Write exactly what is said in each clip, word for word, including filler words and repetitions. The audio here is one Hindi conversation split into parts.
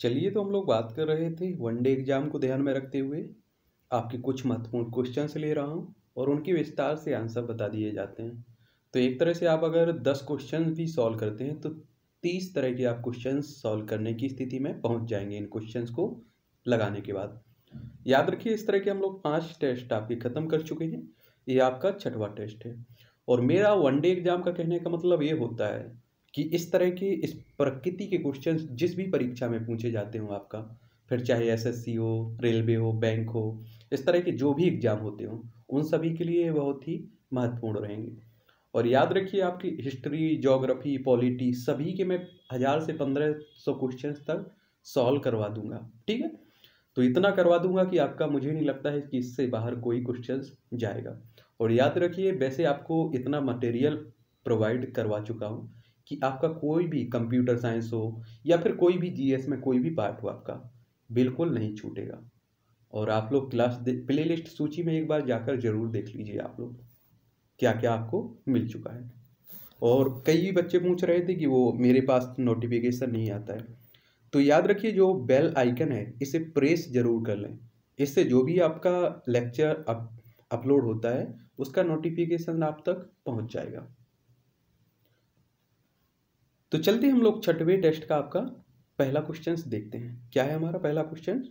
चलिए, तो हम लोग बात कर रहे थे वनडे एग्जाम को ध्यान में रखते हुए आपके कुछ महत्वपूर्ण क्वेश्चंस ले रहा हूँ और उनके विस्तार से आंसर बता दिए जाते हैं। तो एक तरह से आप अगर दस क्वेश्चंस भी सॉल्व करते हैं तो तीस तरह के आप क्वेश्चंस सॉल्व करने की स्थिति में पहुँच जाएंगे इन क्वेश्चंस को लगाने के बाद। याद रखिए, इस तरह के हम लोग पाँच टेस्ट आपके ख़त्म कर चुके हैं, ये आपका छठवां टेस्ट है। और मेरा वनडे एग्जाम का कहने का मतलब ये होता है कि इस तरह के इस प्रकृति के क्वेश्चंस जिस भी परीक्षा में पूछे जाते हों आपका, फिर चाहे एसएससी हो, रेलवे हो, बैंक हो, इस तरह के जो भी एग्ज़ाम होते हों, उन सभी के लिए बहुत ही महत्वपूर्ण रहेंगे। और याद रखिए, आपकी हिस्ट्री, ज्योग्राफी, पॉलिटी सभी के मैं हज़ार से पंद्रह सौ क्वेश्चंस तक सॉल्व करवा दूंगा। ठीक है, तो इतना करवा दूंगा कि आपका मुझे नहीं लगता है कि इससे बाहर कोई क्वेश्चंस जाएगा। और याद रखिए, वैसे आपको इतना मटेरियल प्रोवाइड करवा चुका हूँ कि आपका कोई भी कंप्यूटर साइंस हो या फिर कोई भी जीएस में कोई भी पार्ट हो, आपका बिल्कुल नहीं छूटेगा। और आप लोग क्लास प्लेलिस्ट सूची में एक बार जाकर जरूर देख लीजिए आप लोग क्या क्या आपको मिल चुका है। और कई बच्चे पूछ रहे थे कि वो मेरे पास नोटिफिकेशन नहीं आता है, तो याद रखिए जो बेल आइकन है इसे प्रेस जरूर कर लें। इससे जो भी आपका लेक्चर अप अपलोड होता है उसका नोटिफिकेशन आप तक पहुँच जाएगा। तो चलते हम लोग छठवें टेस्ट का आपका पहला क्वेश्चन देखते हैं। क्या है हमारा पहला क्वेश्चन?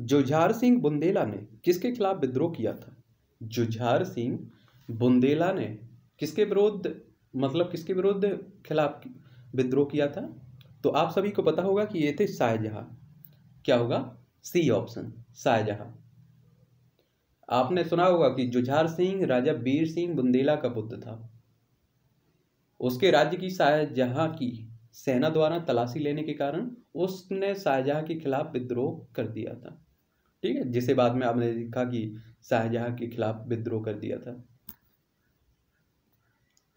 जुझार सिंह बुंदेला ने किसके खिलाफ विद्रोह किया था? जुझार सिंह बुंदेला ने किसके विरुद्ध, मतलब किसके विरुद्ध खिलाफ विद्रोह किया था? तो आप सभी को पता होगा कि ये थे शाहजहां। क्या होगा? C option, Shahjahan. आपने सुना होगा कि जुझार सिंह राजा वीर सिंह बुंदेला का पुत्र था। उसके राज्य की शाहजहां की सेना द्वारा तलाशी लेने के कारण उसने शाहजहां के खिलाफ विद्रोह कर दिया था। ठीक है, जिसे बाद में आपने देखा कि शाहजहां के खिलाफ विद्रोह कर दिया था।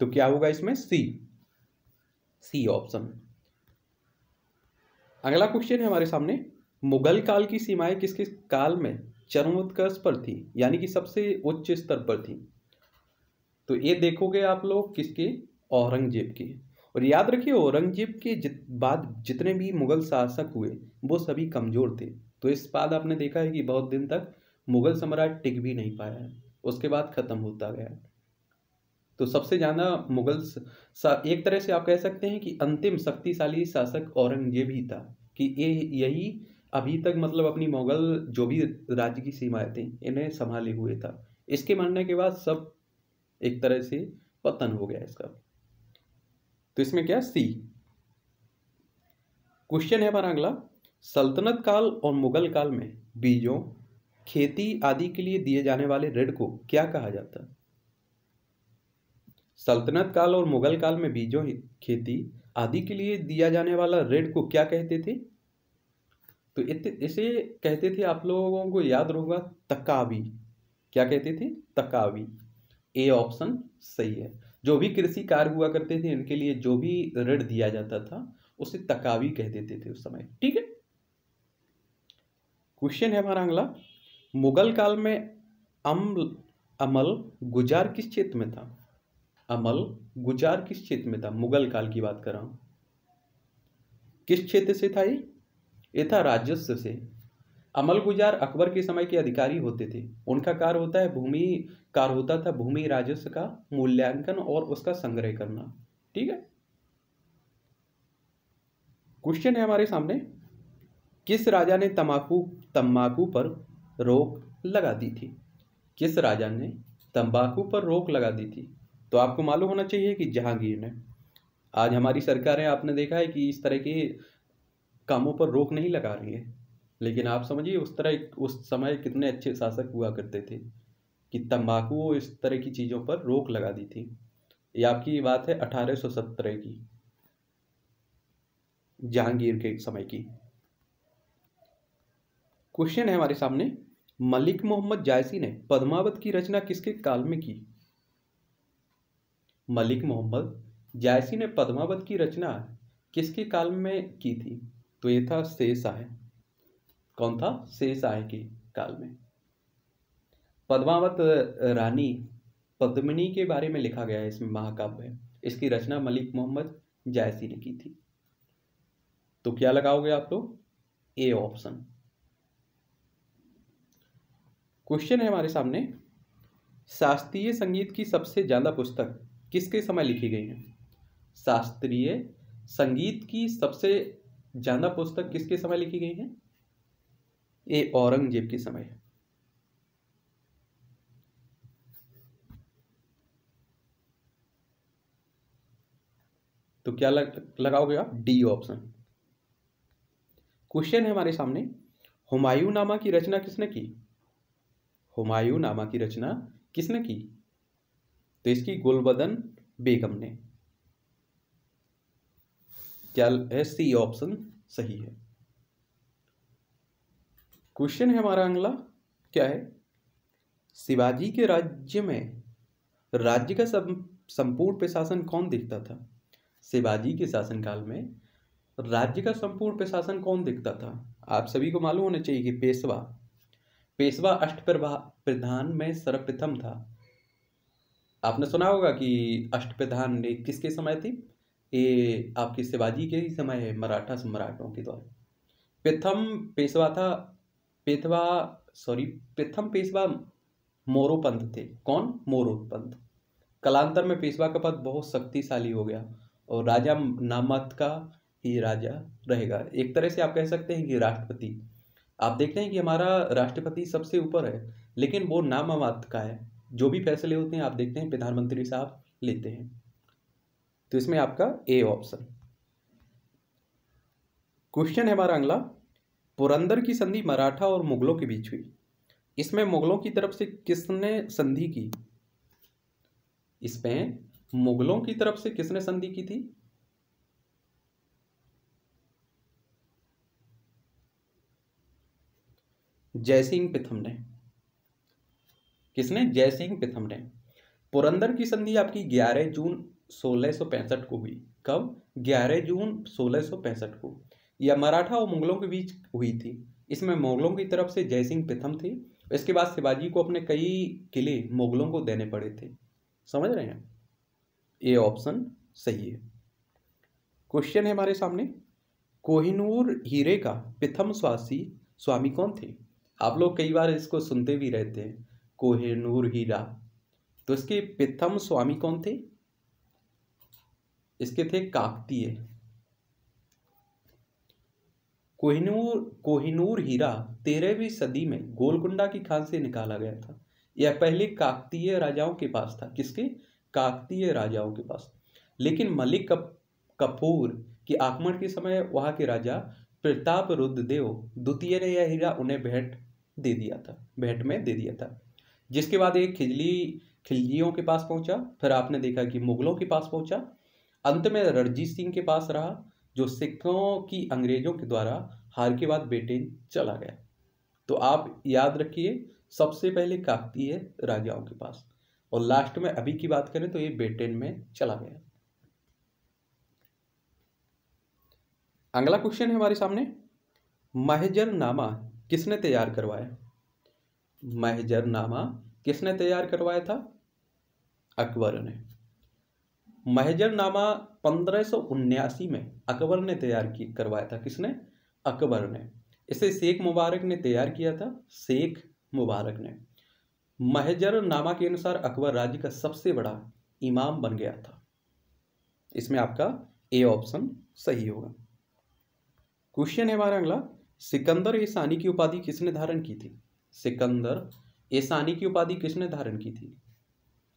तो क्या होगा इसमें? सी, सी ऑप्शन। अगला क्वेश्चन है हमारे सामने, मुगल काल की सीमाएं किसके काल में चरमोत्कर्ष पर थी, यानी कि सबसे उच्च स्तर पर थी? तो ये देखोगे आप लोग किसके? औरंगजेब के। और याद रखिए, औरंगजेब के जित बाद जितने भी मुगल शासक हुए वो सभी कमज़ोर थे। तो इस बाद आपने देखा है कि बहुत दिन तक मुगल सम्राट टिक भी नहीं पाया है, उसके बाद ख़त्म होता गया। तो सबसे ज़्यादा मुगल सा, एक तरह से आप कह सकते हैं कि अंतिम शक्तिशाली शासक औरंगजेब ही था, कि ये यही अभी तक मतलब अपनी मुगल जो भी राज्य की सीमाएँ थी इन्हें संभाले हुए था। इसके मरने के बाद सब एक तरह से पतन हो गया इसका। तो इसमें क्या? सी। क्वेश्चन है हमारा अगला, सल्तनत काल और मुगल काल में बीजों, खेती आदि के लिए दिए जाने वाले ऋण को क्या कहा जाता? सल्तनत काल और मुगल काल में बीजों, खेती आदि के लिए दिया जाने वाला ऋण को क्या कहते थे? तो इसे कहते थे, आप लोगों को याद होगा, तकावी। क्या कहते थे? तकावी। ए ऑप्शन सही है। जो भी कृषि कार्य हुआ करते थे इनके लिए जो भी ऋण दिया जाता था उसे तकावी कह देते थे उस समय। ठीक है, क्वेश्चन है हमारा अगला, मुगल काल में अमल अमल गुजार किस क्षेत्र में था? अमल गुजार किस क्षेत्र में था? मुगल काल की बात कर रहा हूं। किस क्षेत्र से था ये? ये था राजस्व से। अमल गुजार अकबर के समय के अधिकारी होते थे। उनका कार्य होता है भूमि कार्य होता था भूमि राजस्व का मूल्यांकन और उसका संग्रह करना। ठीक है, क्वेश्चन है हमारे सामने, किस राजा ने तंबाकू तंबाकू पर रोक लगा दी थी? किस राजा ने तंबाकू पर रोक लगा दी थी? तो आपको मालूम होना चाहिए कि जहांगीर ने। आज हमारी सरकारें आपने देखा है कि इस तरह के कामों पर रोक नहीं लगा रही है, लेकिन आप समझिए उस तरह उस समय कितने अच्छे शासक हुआ करते थे कि तंबाकू और इस तरह की चीज़ों पर रोक लगा दी थी। ये आपकी बात है अठारह सौ सत्रह की, जहांगीर के समय की। क्वेश्चन है हमारे सामने, मलिक मोहम्मद जायसी ने पद्मावत की रचना किसके काल में की? मलिक मोहम्मद जायसी ने पद्मावत की रचना किसके काल में की थी? तो ये था शेर शाह। कौन था? शेर शाह के काल में। पद्मावत रानी पद्मिनी के बारे में लिखा गया है इसमें, महाकाव्य है। इसकी रचना मलिक मोहम्मद जायसी ने की थी। तो क्या लगाओगे आप लोग? A option. क्वेश्चन है हमारे सामने, शास्त्रीय संगीत की सबसे ज़्यादा पुस्तक किसके समय लिखी गई है? शास्त्रीय संगीत की सबसे ज़्यादा पुस्तक किसके समय लिखी गई है? ए औरंगजेब के समय। तो क्या लग, लगाओगे आप? D option. क्वेश्चन है हमारे सामने, हुमायूं नामा की रचना किसने की? हुमायूं नामा की रचना किसने की? तो इसकी गुलबदन बेगम ने। क्या है? सी ऑप्शन सही है। क्वेश्चन है हमारा अगला, क्या है? शिवाजी के राज्य में राज्य का संपूर्ण प्रशासन कौन देखता था? शिवाजी के शासनकाल में राज्य का संपूर्ण प्रशासन कौन देखता था? आप सभी को मालूम होना चाहिए कि पेशवा, पेशवा अष्टप्रधान में सर्वप्रथम था। आपने सुना होगा कि अष्टप्रधान ने किसके समय थी? ये आपके शिवाजी के ही समय है, मराठा सम्राटों के द्वारा। प्रथम पेशवा था, पेशवा सॉरी प्रथम पेशवा मोरोपंत थे। कौन? मोरोपंत। कालांतर में पेशवा का पद बहुत शक्तिशाली हो गया और राजा नामत का ही राजा रहेगा। एक तरह से आप कह सकते हैं कि राष्ट्रपति, आप देखते हैं कि हमारा राष्ट्रपति सबसे ऊपर है, लेकिन वो नामत का है। जो भी फैसले होते हैं आप देखते हैं प्रधानमंत्री साहब लेते हैं। तो इसमें आपका ए ऑप्शन। क्वेश्चन है हमारा अगला, पुरंदर की संधि मराठा और मुगलों के बीच हुई, इसमें मुगलों की तरफ से किसने संधि की? इसमें मुगलों की तरफ से किसने संधि की थी? जय सिंह प्रथम ने। किसने? जय सिंह प्रथम ने। पुरंदर की संधि आपकी ग्यारह जून सोलह सौ पैंसठ को हुई। कब? ग्यारह जून सोलह सौ पैंसठ को। यह मराठा और मुगलों के बीच हुई थी। इसमें मुगलों की तरफ से जय सिंह प्रथम थे। इसके बाद शिवाजी को अपने कई किले मुगलों को देने पड़े थे। समझ रहे हैं? ए ऑप्शन सही है। क्वेश्चन है हमारे सामने, कोहिनूर हीरे का प्रथम स्वासी स्वामी कौन थे? आप लोग कई बार इसको सुनते भी रहते हैं, कोहिनूर हीरा। तो इसके प्रथम स्वामी कौन थे? इसके थे काकतीय। कोहिनूर कोहिनूर हीरा तेरहवीं सदी में गोलकुंडा की खान से निकाला गया था। यह पहले काकतीय राजाओं के पास था। किसके? काकतीय राजाओं के पास। लेकिन मलिक कपूर के आक्रमण के समय वहां के राजा प्रताप रुद्रदेव द्वितीय ने यह हीरा उन्हें भेंट दे दिया था, भेंट में दे दिया था। जिसके बाद एक खिलजी खिलजियों के पास पहुंचा, फिर आपने देखा कि मुगलों के पास पहुंचा, अंत में रणजीत सिंह के पास रहा, जो सिखों की अंग्रेजों के द्वारा हार के बाद ब्रिटेन चला गया। तो आप याद रखिए, सबसे पहले काकतीय राजाओं के पास, और लास्ट में अभी की बात करें तो ये ब्रिटेन में चला गया। अगला क्वेश्चन है हमारे सामने, महजरनामा किसने तैयार करवाया? महजरनामा किसने तैयार करवाया था? अकबर ने। महजरनामा पंद्रह सौ उन्यासी में अकबर ने तैयार करवाया था। किसने? अकबर ने। इसे शेख मुबारक ने तैयार किया था। शेख मुबारक ने। महजरनामा के अनुसार अकबर राज्य का सबसे बड़ा इमाम बन गया था। इसमें आपका ए ऑप्शन सही होगा। क्वेश्चन है हमारा अगला, सिकंदर एसानी की उपाधि किसने धारण की थी? सिकंदर एसानी की उपाधि किसने धारण की थी?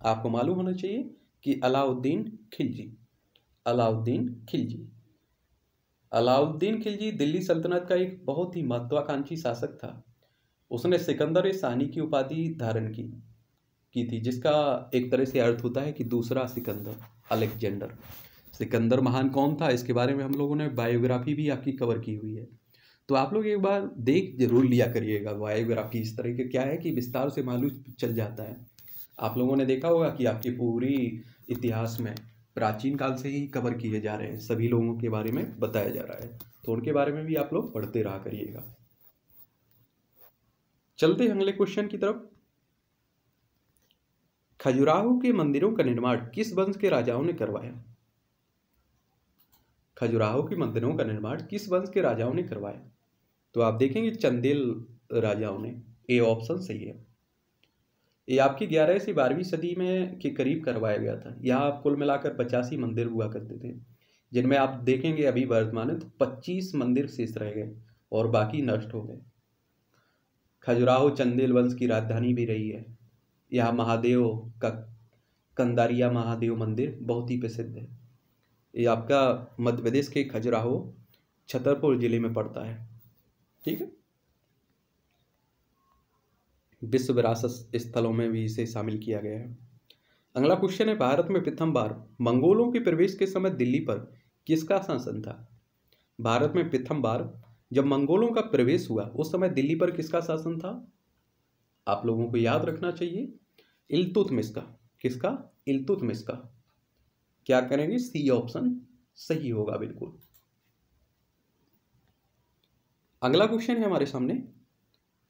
आपको मालूम होना चाहिए कि अलाउद्दीन खिलजी। अलाउद्दीन खिलजी अलाउद्दीन खिलजी दिल्ली सल्तनत का एक बहुत ही महत्वाकांक्षी शासक था। उसने सिकंदर सानी की उपाधि धारण की की थी, जिसका एक तरह से अर्थ होता है कि दूसरा सिकंदर, अलेक्जेंडर। सिकंदर महान कौन था, इसके बारे में हम लोगों ने बायोग्राफी भी आपकी कवर की हुई है, तो आप लोग एक बार देख जरूर लिया करिएगा। बायोग्राफी इस तरह के क्या है कि विस्तार से मालूम चल जाता है। आप लोगों ने देखा होगा कि आपकी पूरी इतिहास में प्राचीन काल से ही कवर किए जा रहे हैं, सभी लोगों के बारे में बताया जा रहा है, तो उनके बारे में भी आप लोग पढ़ते रहा करिएगा। चलते हैं अगले क्वेश्चन की तरफ। खजुराहो के मंदिरों का निर्माण किस वंश के राजाओं ने करवाया? खजुराहो की मंदिरों का निर्माण किस वंश के राजाओं ने करवाया? तो आप देखेंगे चंदेल राजाओं ने। ए ऑप्शन सही है। ये आपकी ग्यारहवीं से बारहवीं सदी में के करीब करवाया गया था। यहाँ आप कुल मिलाकर पचासी मंदिर हुआ करते थे, जिनमें आप देखेंगे अभी वर्तमान में तो पच्चीस मंदिर शेष रह गए और बाकी नष्ट हो गए। खजुराहो चंदेल वंश की राजधानी भी रही है। यहाँ महादेव का कंदारिया महादेव मंदिर बहुत ही प्रसिद्ध है। ये आपका मध्य प्रदेश के खजुराहो छतरपुर जिले में पड़ता है। ठीक है, विश्व विरासत स्थलों में भी इसे शामिल किया गया है। अगला क्वेश्चन है, भारत में प्रथम बार मंगोलों के प्रवेश के समय दिल्ली पर किसका शासन था? भारत में प्रथम बार जब मंगोलों का प्रवेश हुआ उस समय दिल्ली पर किसका शासन था? आप लोगों को याद रखना चाहिए इल्तुतमिश का। किसका? इल्तुतमिश का। क्या करेंगे? सी ऑप्शन सही होगा बिल्कुल। अगला क्वेश्चन है हमारे सामने,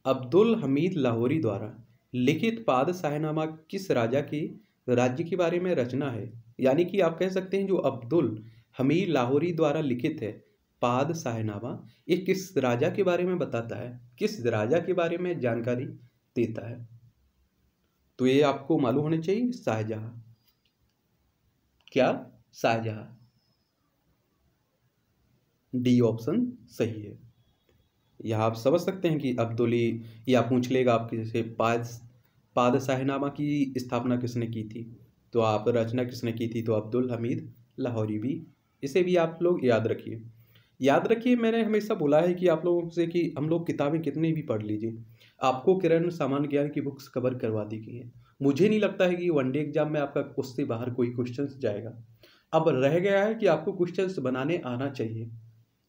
अब्दुल हमीद लाहौरी द्वारा लिखित पादशाहनामा किस राजा की राज्य के बारे में रचना है? यानी कि आप कह सकते हैं जो अब्दुल हमीद लाहौरी द्वारा लिखित है पादशाहनामा, ये किस राजा के बारे में बताता है, किस राजा के बारे में जानकारी देता है? तो ये आपको मालूम होना चाहिए, शाहजहां। क्या? शाहजहां। डी ऑप्शन सही है। यह आप समझ सकते हैं कि अब्दुली या पूछ लेगा आपके से पाद पादशाहनामा की स्थापना किसने की थी, तो आप रचना किसने की थी, तो अब्दुल हमीद लाहौरी। भी इसे भी आप लोग याद रखिए। याद रखिए, मैंने हमेशा बोला है कि आप लोगों से कि हम लोग किताबें कितनी भी पढ़ लीजिए, आपको किरण सामान्य ज्ञान की बुक्स कवर करवा दी गई है। मुझे नहीं लगता है कि वनडे एग्जाम में आपका उससे बाहर कोई क्वेश्चन जाएगा। अब रह गया है कि आपको क्वेश्चन बनाने आना चाहिए,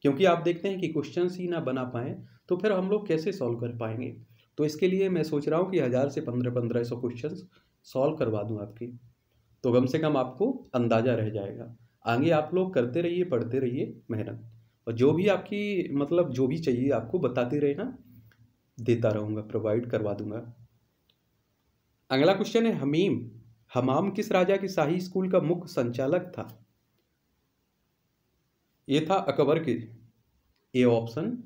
क्योंकि आप देखते हैं कि क्वेश्चन ही ना बना पाएँ तो फिर हम लोग कैसे सॉल्व कर पाएंगे। तो इसके लिए मैं सोच रहा हूँ कि हज़ार से पंद्रह पंद्रह सौ क्वेश्चन सॉल्व करवा दूँ आपके, तो कम से कम आपको अंदाज़ा रह जाएगा। आगे आप लोग करते रहिए, पढ़ते रहिए मेहनत, और जो भी आपकी मतलब जो भी चाहिए आपको बताते रहना, देता रहूँगा, प्रोवाइड करवा दूँगा। अगला क्वेश्चन है, हमीम हमाम किस राजा के शाही स्कूल का मुख्य संचालक था? ये था अकबर के। ए ऑप्शन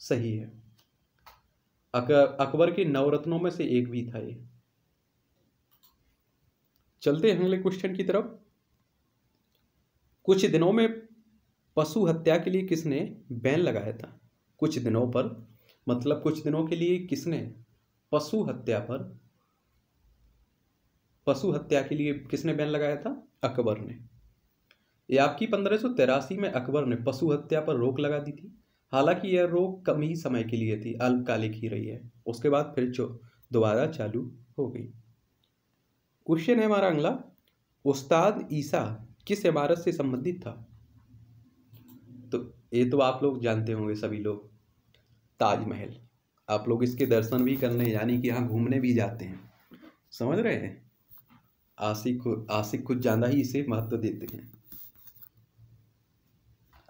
सही है। अक, अकबर के नवरत्नों में से एक भी था ये। चलते हैं अगले क्वेश्चन की तरफ। कुछ दिनों में पशु हत्या के लिए किसने बैन लगाया था? कुछ दिनों पर मतलब कुछ दिनों के लिए किसने पशु हत्या पर पशु हत्या के लिए किसने बैन लगाया था? अकबर ने। ये आपकी पंद्रह सौ तिरासी में अकबर ने पशु हत्या पर रोक लगा दी थी। हालांकि यह रोक कम ही समय के लिए थी, अल्पकालिक ही रही है, उसके बाद फिर दोबारा चालू हो गई। क्वेश्चन है हमारा अगला, उस्ताद ईसा किस इमारत से संबंधित था? तो ये तो आप लोग जानते होंगे सभी लोग, ताजमहल। आप लोग इसके दर्शन भी करने यानी कि यहाँ घूमने भी जाते हैं, समझ रहे हैं। आशिक आशिक कुछ ज़्यादा ही इसे महत्व देते हैं।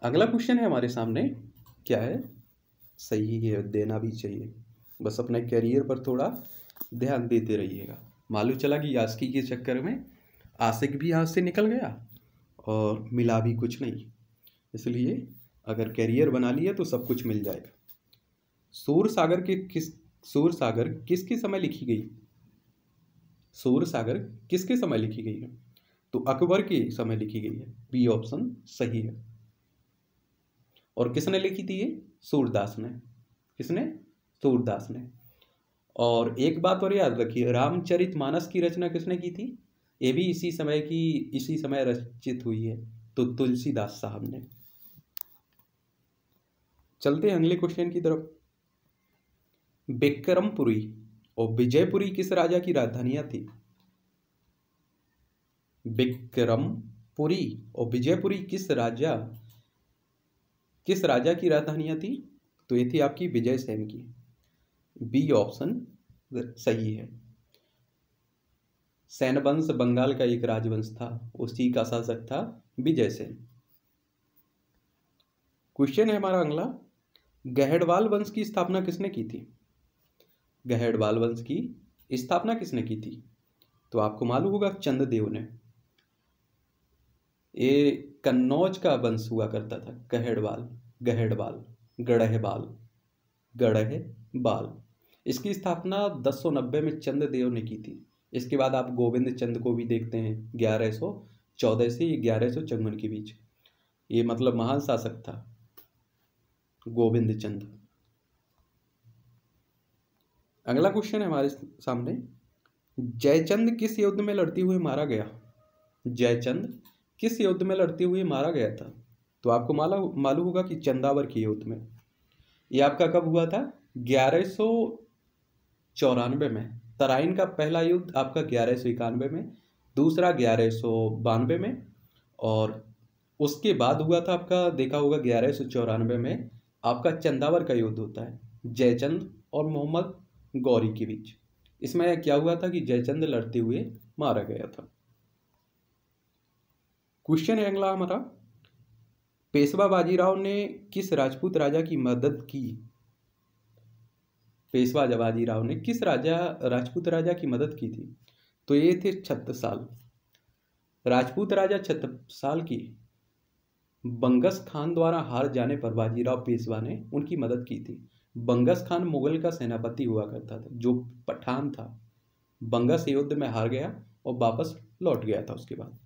अगला क्वेश्चन है हमारे सामने, क्या है? सही है, देना भी चाहिए। बस अपने करियर पर थोड़ा ध्यान देते रहिएगा। मालूम चला कि यास्की के चक्कर में आशिक भी हाथ से निकल गया और मिला भी कुछ नहीं, इसलिए अगर करियर बना लिया तो सब कुछ मिल जाएगा। सूर सागर के किस सूर सागर किसके समय लिखी गई? सूर सागर किसके समय लिखी गई है? तो अकबर के समय लिखी गई है। बी ऑप्शन सही है। और किसने लिखी थी ये? सूरदास ने। किसने? सूरदास ने। और एक बात और याद रखिए, रामचरितमानस की रचना किसने की थी? ये भी इसी समय की इसी समय रचित हुई है, तो तुलसीदास साहब ने। चलते हैं अगले क्वेश्चन की तरफ। बिक्रमपुरी और विजयपुरी किस राजा की राजधानियां थी? बिक्रमपुरी और विजयपुरी किस राजा किस राजा की राजधानियाँ थी? तो ये थी आपकी विजय सेन की। बी ऑप्शन सही है। सेन वंश बंगाल का एक राजवंश था, उसी का शासक था विजय सेन। क्वेश्चन है हमारा अगला, गहड़वाल वंश की स्थापना किसने की थी? गहड़वाल वंश की स्थापना किसने की थी? तो आपको मालूम होगा चंददेव ने। ये कन्नौज का वंश हुआ करता था, गहड़वाल गहड़वाल गढ़हबाल गढ़हबाल। इसकी स्थापना दस सौ नब्बे में चंद्रदेव ने की थी। इसके बाद आप गोविंद चंद को भी देखते हैं ग्यारह सौ चौदह से ग्यारह सौ चौवन के बीच। ये मतलब महान शासक था गोविंद चंद। अगला क्वेश्चन है हमारे सामने, जयचंद किस युद्ध में लड़ते हुए मारा गया? जयचंद किस युद्ध में लड़ते हुए मारा गया था? तो आपको माला मालूम होगा कि चंदावर के युद्ध में। ये आपका कब हुआ था? ग्यारह सौ चौरानवे में। तराइन का पहला युद्ध आपका ग्यारह सौ इक्यानवे में, दूसरा ग्यारह सौ बानवे में, और उसके बाद हुआ था आपका, देखा होगा ग्यारह सौ चौरानवे में आपका चंदावर का युद्ध होता है जयचंद और मोहम्मद गौरी के बीच। इसमें क्या हुआ था कि जयचंद लड़ते हुए मारा गया था। क्वेश्चन है अगला हमारा, पेशवा बाजीराव ने किस राजपूत राजा की मदद की? पेशवा बाजीराव ने किस राजा राजपूत राजा की मदद की थी? तो ये थे छत्रसाल, राजपूत राजा छत्रसाल की बंगस खान द्वारा हार जाने पर बाजीराव पेशवा ने उनकी मदद की थी। बंगस खान मुगल का सेनापति हुआ करता था जो पठान था। बंगस युद्ध में हार गया और वापस लौट गया था। उसके बाद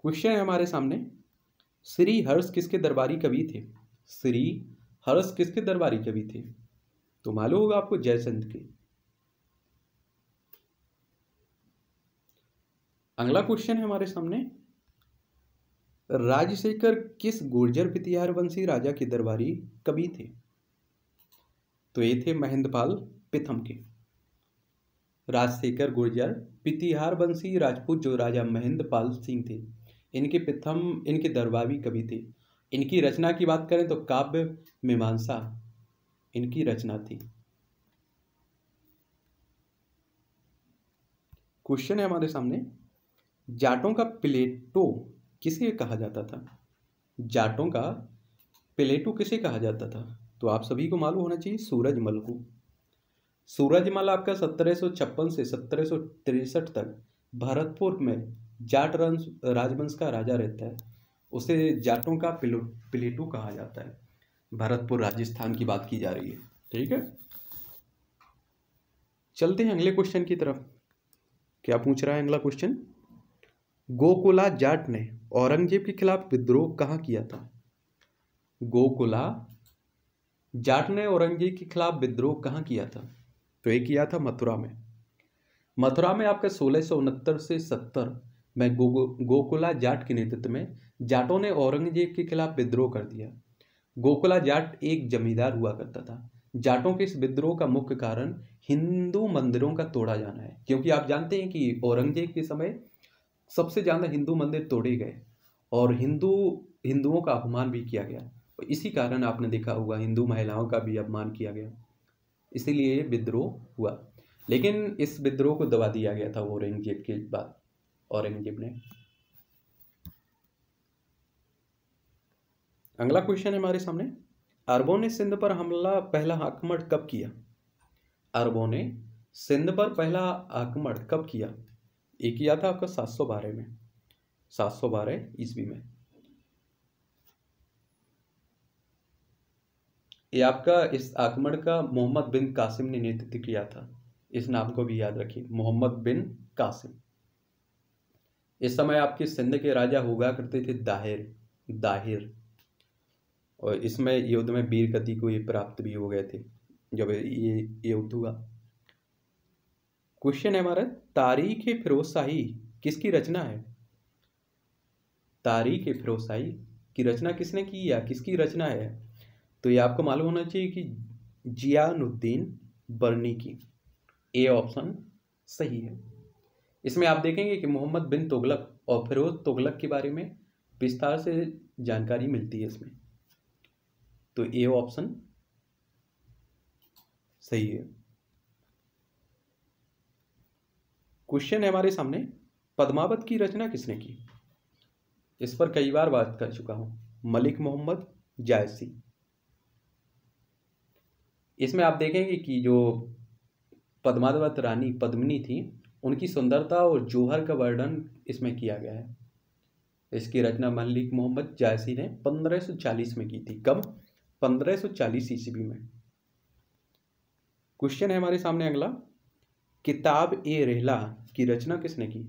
क्वेश्चन है हमारे सामने, श्री हर्ष किसके दरबारी कवि थे? श्री हर्ष किसके दरबारी कवि थे? तो मालूम होगा आपको जयचंद के। अगला क्वेश्चन है हमारे सामने, राजशेखर किस गुर्जर प्रतिहार वंशी राजा के दरबारी कवि थे? तो ये थे महेंद्र पाल प्रथम के। राजशेखर गुर्जर प्रतिहार वंशी राजपूत जो राजा महेंद्र पाल सिंह थे, इनके प्रथम इनके दरबारी कवि थे। इनकी रचना की बात करें तो काव्य मीमांसा इनकी रचना थी। क्वेश्चन है हमारे सामने, जाटों का प्लेटो किसे कहा जाता था? जाटों का प्लेटो किसे कहा जाता था? तो आप सभी को मालूम होना चाहिए सूरजमल को। सूरजमल आपका सत्रह सौ छप्पन से सत्रह सौ तिरसठ तक भरतपुर में जाट राजवंश का राजा रहता है, उसे जाटों का प्लेटो कहा जाता है। भरतपुर राजस्थान की बात की जा रही है, ठीक है। चलते हैं अगले क्वेश्चन की तरफ। क्या पूछ रहा है अगला क्वेश्चन? गोकुला जाट ने औरंगजेब के खिलाफ विद्रोह कहाँ किया था? गोकुला जाट ने औरंगजेब के खिलाफ विद्रोह कहाँ किया था? तो ये किया था मथुरा में। मथुरा में आपके सोलह सौ उनहत्तर से सत्तर में गो, गो, गोकुला जाट के नेतृत्व में जाटों ने औरंगजेब के खिलाफ विद्रोह कर दिया। गोकुला जाट एक जमींदार हुआ करता था। जाटों के इस विद्रोह का मुख्य कारण हिंदू मंदिरों का तोड़ा जाना है, क्योंकि आप जानते हैं कि औरंगजेब के समय सबसे ज़्यादा हिंदू मंदिर तोड़े गए और हिंदू हिंदुओं का अपमान भी किया गया। इसी कारण आपने देखा होगा हिंदू महिलाओं का भी अपमान किया गया, इसीलिए विद्रोह हुआ। लेकिन इस विद्रोह को दबा दिया गया था औरंगजेब के बाद, औरंगजेब ने। अगला क्वेश्चन है हमारे सामने, अरबों ने सिंध पर हमला पहला आक्रमण कब किया? अरबों ने सिंध पर पहला आक्रमण कब किया? एक किया था आपका सात सौ बारह में, सात सौ बारह ईस्वी में। ये आपका इस आक्रमण का मोहम्मद बिन कासिम ने नेतृत्व किया था। इस नाम को भी याद रखिए, मोहम्मद बिन कासिम। इस समय आपके सिंध के राजा हुआ करते थे दाहिर दाहिर और इसमें युद्ध में वीर गति को ये प्राप्त भी हो गए थे जब ये युद्ध हुआ। क्वेश्चन है हमारा, तारीख ए फिरोजशाही किसकी रचना है? तारीख ए फिरोजशाही की रचना किसने की या किसकी रचना है? तो ये आपको मालूम होना चाहिए कि जियानुद्दीन बर्नी की। ए ऑप्शन सही है। इसमें आप देखेंगे कि मोहम्मद बिन तुगलक और फिरोज तुगलक के बारे में विस्तार से जानकारी मिलती है इसमें, तो ए ऑप्शन सही है। क्वेश्चन है हमारे सामने, पद्मावत की रचना किसने की? इस पर कई बार बात कर चुका हूँ, मलिक मोहम्मद जायसी। इसमें आप देखेंगे कि जो पद्मावत रानी पद्मिनी थी, उनकी सुंदरता और जौहर का वर्णन इसमें किया गया है। इसकी रचना मलिक मोहम्मद जायसी ने पंद्रह सौ चालीस में की थी। कब? पंद्रह सौ चालीस ईस्वी में। क्वेश्चन है हमारे सामने अगला, किताब ए रहला की रचना किसने की?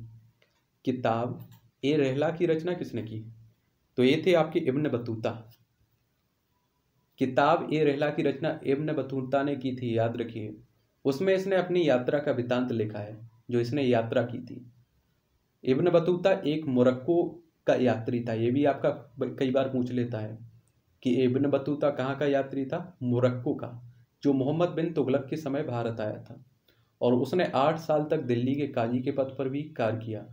किताब ए रहला की रचना किसने की? तो ये थे आपके इब्न बतूता। किताब ए रहला की रचना इब्न बतूता ने की थी, याद रखिए। उसमें इसने अपनी यात्रा का वृतांत लिखा है, जो इसने यात्रा की थी। इब्न बतूता एक मोरक्को का यात्री था। ये भी आपका कई बार पूछ लेता है कि इब्न बतूता कहाँ का यात्री था? मोरक्को का, जो मोहम्मद बिन तुगलक के समय भारत आया था, और उसने आठ साल तक दिल्ली के काजी के पद पर भी कार्य किया।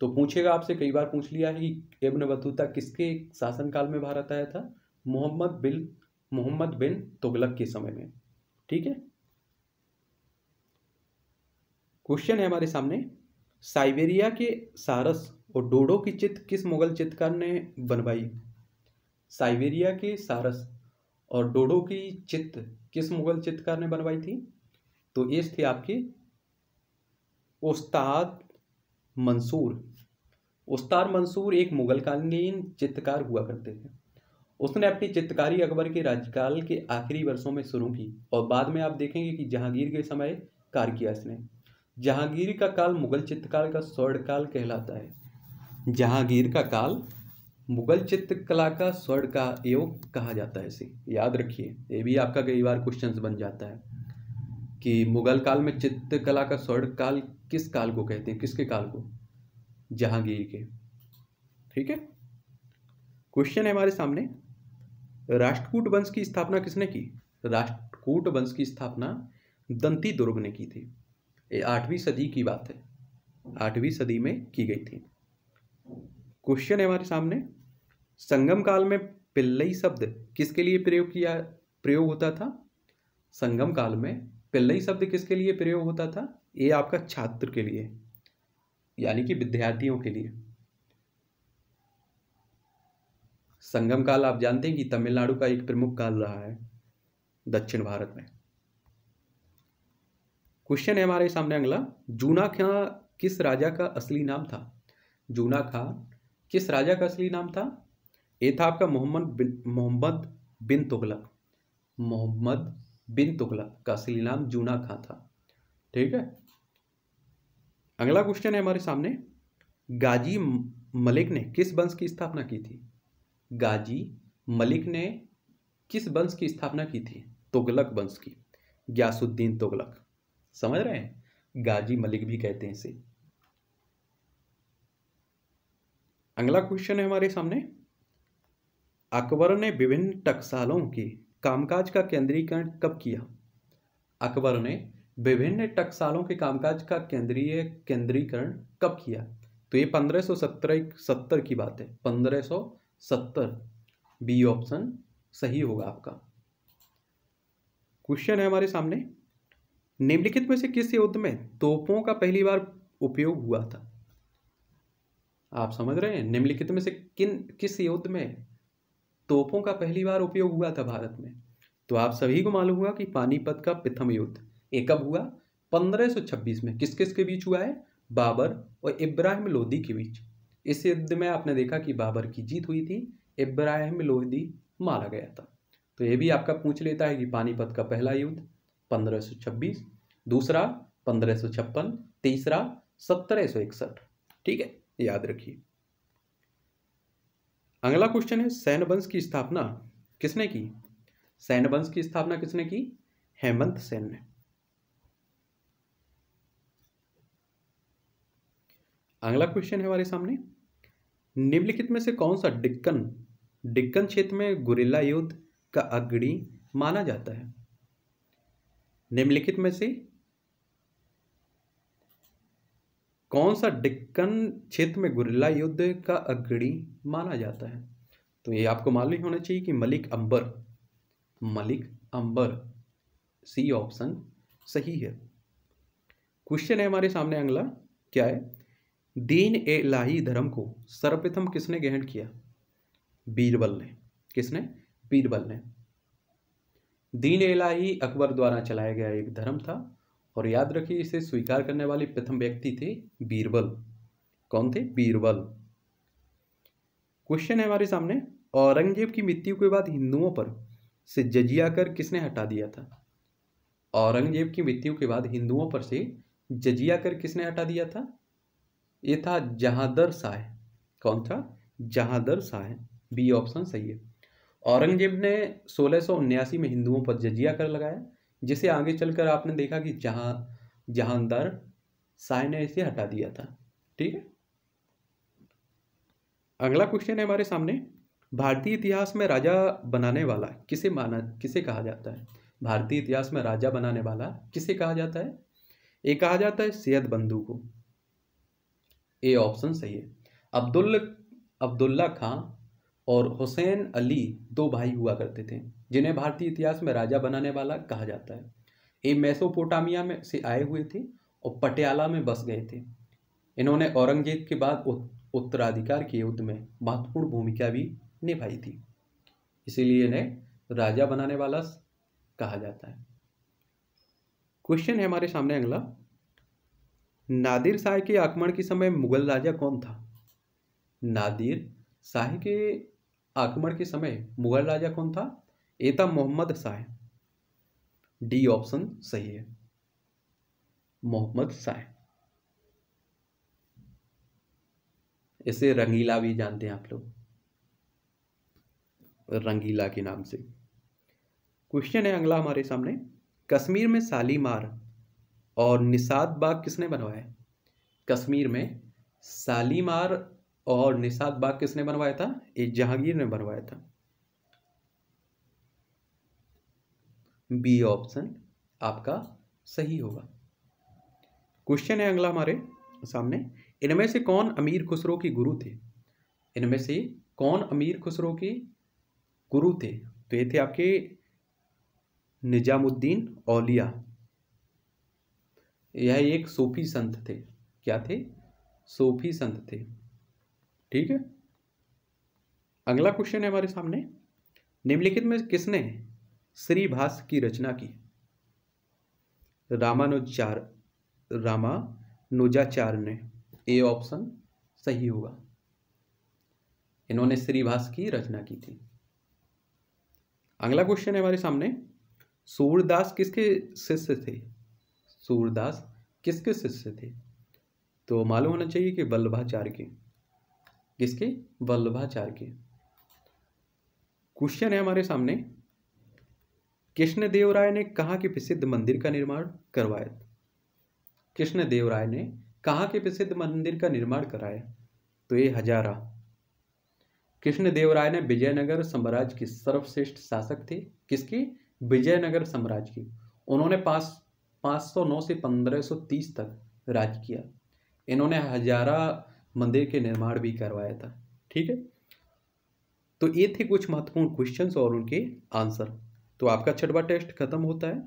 तो पूछेगा आपसे, कई बार पूछ लिया है कि इब्न बतूता किसके शासनकाल में भारत आया था? मोहम्मद बिन मोहम्मद बिन तुगलक के समय में। ठीक है, क्वेश्चन है हमारे सामने, साइबेरिया के सारस और डोडो की चित्र किस मुगल चित्रकार ने बनवाई? साइबेरिया के सारस और डोडो की चित्र किस मुगल चित्रकार ने बनवाई थी? तो ये थे आपके उस्ताद मंसूर। उस्ताद मंसूर एक मुगलकालीन चित्रकार हुआ करते थे। उसने अपनी चित्रकारी अकबर के राज्यकाल के आखिरी वर्षों में शुरू की, और बाद में आप देखेंगे कि जहांगीर के समय कार्य किया इसने। जहांगीर का काल मुगल चित्रकार का स्वर्ण काल कहलाता है। जहांगीर का काल मुगल चित्रकला का स्वर्ण का योग कहा जाता है इसे, याद रखिए। ये भी आपका कई बार क्वेश्चन बन जाता है कि मुगल काल में चित्रकला का स्वर्ण काल किस काल को कहते हैं, किसके काल को? जहांगीर के। ठीक है, क्वेश्चन है हमारे सामने, राष्ट्रकूट वंश की स्थापना किसने की? राष्ट्रकूट वंश की स्थापना दंती दुर्ग ने की थी। ये आठवीं सदी की बात है, आठवीं सदी में की गई थी। क्वेश्चन है हमारे सामने, संगम काल में पिल्लई शब्द किसके लिए प्रयोग किया प्रयोग होता था? संगम काल में पिल्लई शब्द किसके लिए प्रयोग होता था? ये आपका छात्र के लिए, यानी कि विद्यार्थियों के लिए। संगम काल आप जानते हैं कि तमिलनाडु का एक प्रमुख काल रहा है दक्षिण भारत में। क्वेश्चन है हमारे सामने अगला, जूना खां किस राजा का असली नाम था? जूना खां किस राजा का असली नाम था? ये था आपका मोहम्मद मोहम्मद बिन तुगलक। मोहम्मद बिन तुगलक का असली नाम जूना खां था। ठीक है, अगला क्वेश्चन है हमारे सामने, गाजी मलिक ने किस वंश की स्थापना की थी? गाजी मलिक ने किस वंश की स्थापना की थी? तुगलक वंश की, ग्यासुद्दीन तुगलक। समझ रहे हैं, गाजी मलिक भी कहते हैं इसे। अगला क्वेश्चन है हमारे सामने, अकबर ने विभिन्न टकसालों के कामकाज का केंद्रीकरण कब किया? अकबर ने विभिन्न टकसालों के कामकाज का केंद्रीय केंद्रीकरण कब किया? तो ये पंद्रह सौ सत्तर की बात है, पंद्रह सौ सत्तर। बी ऑप्शन सही होगा आपका। क्वेश्चन है हमारे सामने, निम्नलिखित में से किस युद्ध में तोपों का पहली बार उपयोग हुआ था? आप समझ रहे हैं, निम्नलिखित में से किन किस युद्ध में तोपों का पहली बार उपयोग हुआ था भारत में? तो आप सभी को मालूम हुआ कि पानीपत का प्रथम युद्ध। एक कब हुआ? पंद्रह सौ छब्बीस में। किस किस के बीच हुआ है? बाबर और इब्राहिम लोदी के बीच। इस युद्ध में आपने देखा कि बाबर की जीत हुई थी, इब्राहिम लोदी मारा गया था। तो ये भी आपका पूछ लेता है कि पानीपत का पहला युद्ध पंद्रह सौ छब्बीस, दूसरा पंद्रह सौ छप्पन, तीसरा सत्रह सौ इकसठ। ठीक है, याद रखिए। अगला क्वेश्चन है, सैन्यवंश की स्थापना किसने की? सैन्यवंश की स्थापना किसने की? हेमंत सेन ने। अगला क्वेश्चन है हमारे सामने, निम्नलिखित में से कौन सा डिक्कन डिक्कन क्षेत्र में गुरिल्ला युद्ध का अग्रणी माना जाता है? निम्नलिखित में से कौन सा डिक्कन क्षेत्र में गुरिल्ला युद्ध का अग्रणी माना जाता है? तो ये आपको मालूम होना चाहिए कि मलिक अंबर। मलिक अंबर, सी ऑप्शन सही है। क्वेश्चन है हमारे सामने अगला क्या है, दीन ए इलाही धर्म को सर्वप्रथम किसने ग्रहण किया? बीरबल ने। किसने? बीरबल ने। दीन ए इलाही अकबर द्वारा चलाया गया एक धर्म था, और याद रखिए इसे स्वीकार करने वाले प्रथम व्यक्ति थे बीरबल। कौन थे? बीरबल। क्वेश्चन है हमारे सामने, औरंगजेब की मृत्यु के बाद हिंदुओं पर से जजिया कर किसने हटा दिया था? औरंगजेब की मृत्यु के बाद हिंदुओं पर से जजिया कर किसने हटा दिया था? ये था जहांदर शाह। कौन था? जहांदर शाह। बी ऑप्शन सही है। औरंगजेब ने सोलह सौ उन्यासी में हिंदुओं पर जजिया कर लगाया, जिसे आगे चलकर आपने देखा कि जहां जहांदार शाह ने इसे हटा दिया था। ठीक है, अगला क्वेश्चन है हमारे सामने, भारतीय इतिहास में राजा बनाने वाला किसे माना किसे कहा जाता है? भारतीय इतिहास में राजा बनाने वाला किसे कहा जाता है? ये कहा जाता है सैयद बंधु को। ए ऑप्शन सही है। अब्दुल अब्दुल्ला खां और हुसैन अली दो भाई हुआ करते थे, जिन्हें भारतीय इतिहास में राजा बनाने वाला कहा जाता है। ये मेसोपोटामिया में से आए हुए थे और पटियाला में बस गए थे। इन्होंने औरंगजेब के बाद उत्तराधिकार के युद्ध में महत्वपूर्ण भूमिका भी निभाई थी, इसीलिए इन्हें राजा बनाने वाला कहा जाता है। क्वेश्चन है हमारे सामने अगला, नादिर शाह के आक्रमण के समय मुगल राजा कौन था? नादिर शाह के आक्रमण के समय मुगल राजा कौन था? ये था मोहम्मद शाह। डी ऑप्शन सही है, मोहम्मद शाह। इसे रंगीला भी जानते हैं आप लोग, रंगीला के नाम से। क्वेश्चन है अगला हमारे सामने, कश्मीर में शालीमार और निषाद बाग किसने बनवाया? कश्मीर में शालीमार और निषाद बाग किसने बनवाया था? ये जहांगीर ने बनवाया था। बी ऑप्शन आपका सही होगा। क्वेश्चन है अगला हमारे सामने, इनमें से कौन अमीर खुसरो के गुरु थे? इनमें से कौन अमीर खुसरो के गुरु थे? तो ये थे आपके निजामुद्दीन औलिया। यह एक सूफी संत थे। क्या थे? सूफी संत थे। ठीक है, अगला क्वेश्चन है हमारे सामने, निम्नलिखित में किसने श्रीभाष की रचना की? रामानुजाचार्य रामानुजाचार्य ने। ए ऑप्शन सही होगा, इन्होंने श्रीभाष की रचना की थी। अगला क्वेश्चन है हमारे सामने, सूरदास किसके शिष्य थे? सूरदास किसके शिष्य थे? तो मालूम होना चाहिए कि वल्लभाचार्य के। किसके? वल्लभाचार्य के। क्वेश्चन है हमारे सामने, कृष्णदेव राय ने कहाँ के प्रसिद्ध मंदिर का निर्माण करवाया? कृष्णदेव राय ने कहाँ के प्रसिद्ध मंदिर का निर्माण कराया? तो ये हजारा। कृष्णदेव राय ने विजयनगर साम्राज्य के सर्वश्रेष्ठ शासक थे। किसके? विजयनगर साम्राज्य के। उन्होंने पाँच पाँच सौ नौ से पंद्रह सौ तीस तक राज किया। इन्होंने हजारा मंदिर के निर्माण भी करवाया था। ठीक है, तो ये थे कुछ महत्वपूर्ण क्वेश्चंस और उनके आंसर। तो आपका छठवा टेस्ट खत्म होता है।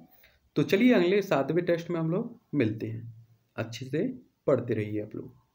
तो चलिए अगले सातवें टेस्ट में हम लोग मिलते हैं। अच्छे से पढ़ते रहिए आप लोग।